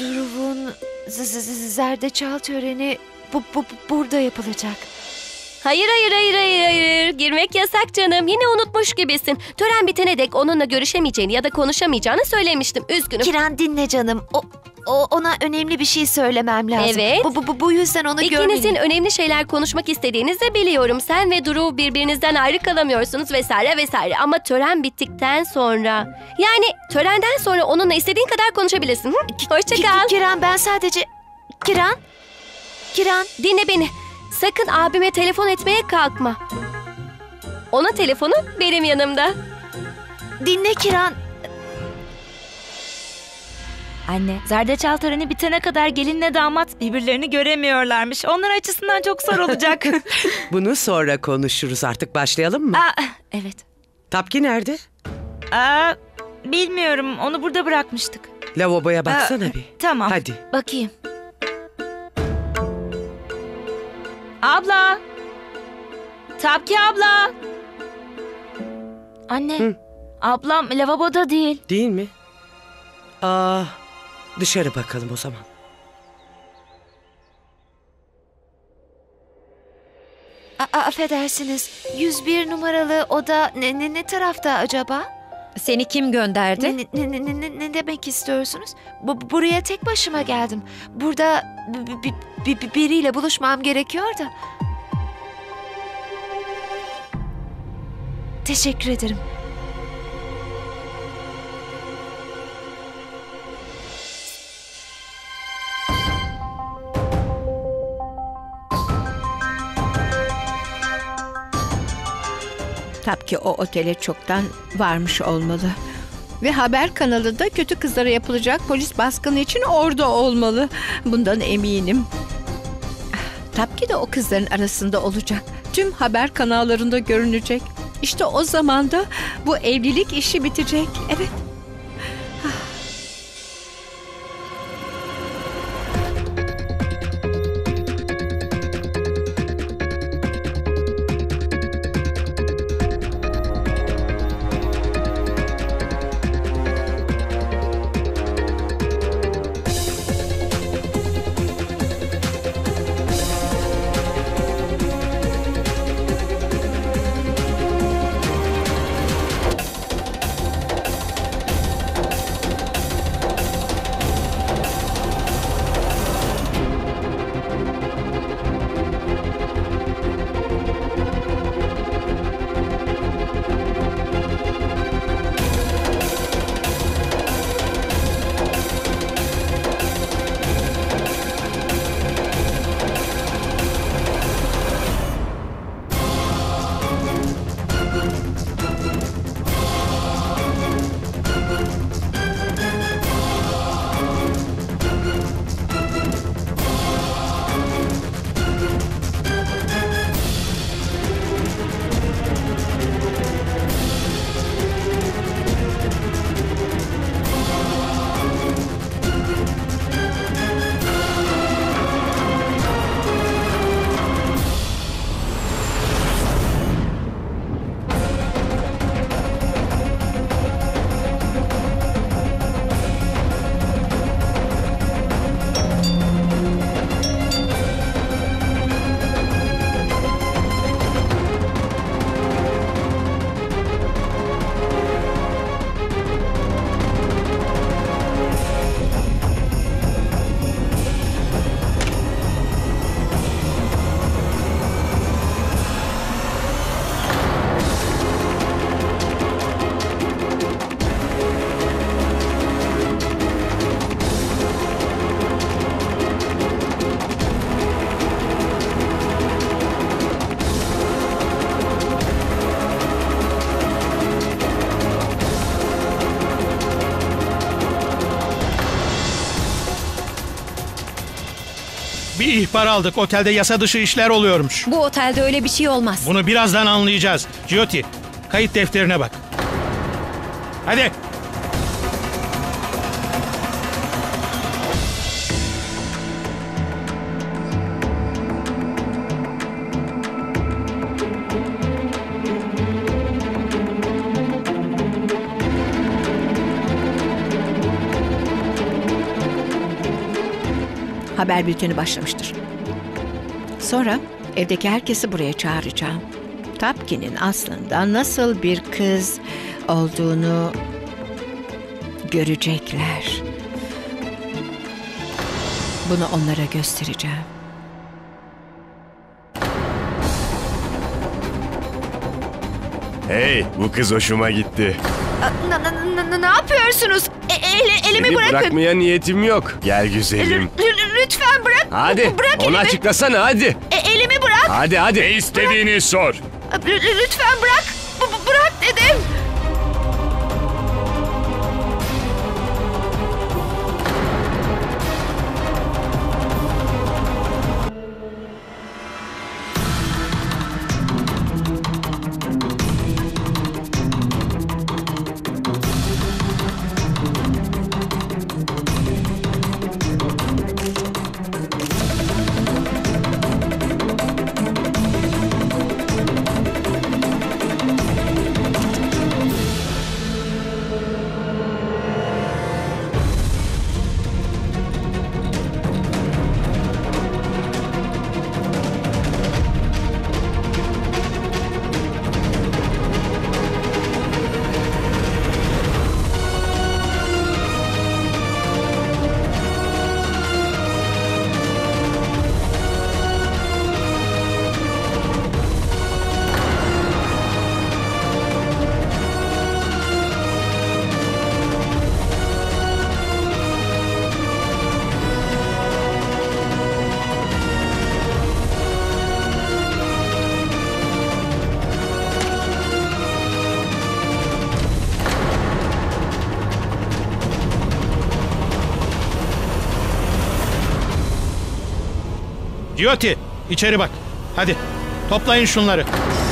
Duru'nun zerdeçal töreni burada yapılacak. Hayır. Girmek yasak canım. Yine unutmuş gibisin. Tören bitene dek onunla görüşemeyeceğini ya da konuşamayacağını söylemiştim. Üzgünüm. Kiran dinle canım. Ona önemli bir şey söylemem lazım. Evet. Bu yüzden onu görmeyeyim. İkinizin önemli şeyler konuşmak istediğinizi de biliyorum. Sen ve Duru birbirinizden ayrı kalamıyorsunuz vesaire. Ama tören bittikten sonra... Yani törenden sonra onunla istediğin kadar konuşabilirsin. Hoşçakal. Kiran ben sadece... Kiran. Dinle beni. Sakın abime telefon etmeye kalkma. Ona telefonu benim yanımda. Dinle Kiran. Anne, zerdeçal töreni bitene kadar gelinle damat birbirlerini göremiyorlarmış. Onlar açısından çok zor olacak. Bunu sonra konuşuruz. Artık başlayalım mı? Evet. Tapki nerede? Bilmiyorum. Onu burada bırakmıştık. Lavaboya baksana bir. Tamam. Hadi. Bakayım. Abla! Tapki abla! Anne, ablam lavaboda değil. Değil mi? Dışarı bakalım o zaman. Affedersiniz, 101 numaralı oda ne tarafta acaba? Seni kim gönderdi? Ne demek istiyorsunuz? Buraya tek başıma geldim. Burada biriyle buluşmam gerekiyor da. Teşekkür ederim. Tabii ki o otele çoktan varmış olmalı. Ve haber kanalı da kötü kızlara yapılacak polis baskını için orada olmalı. Bundan eminim. Tabii ki de o kızların arasında olacak. Tüm haber kanallarında görünecek. İşte o zaman da bu evlilik işi bitecek. Evet. Bir ihbar aldık. Otelde yasa dışı işler oluyormuş. Bu otelde öyle bir şey olmaz. Bunu birazdan anlayacağız. Dioti, kayıt defterine bak. Hadi. haber bülteni başlamıştır. Sonra evdeki herkesi buraya çağıracağım. Tapki'nin aslında nasıl bir kız olduğunu görecekler. Bunu onlara göstereceğim. Hey, bu kız hoşuma gitti. Ne yapıyorsunuz? Elimi bırakın. Seni bırakmaya niyetim yok. Gel güzelim. Lütfen bırak. Hadi, onu açıklasana hadi. Elimi bırak. Hadi. Ne istediğini sor. Lütfen bırak. Bırak dedim. Dioti, içeri bak. Hadi, toplayın şunları.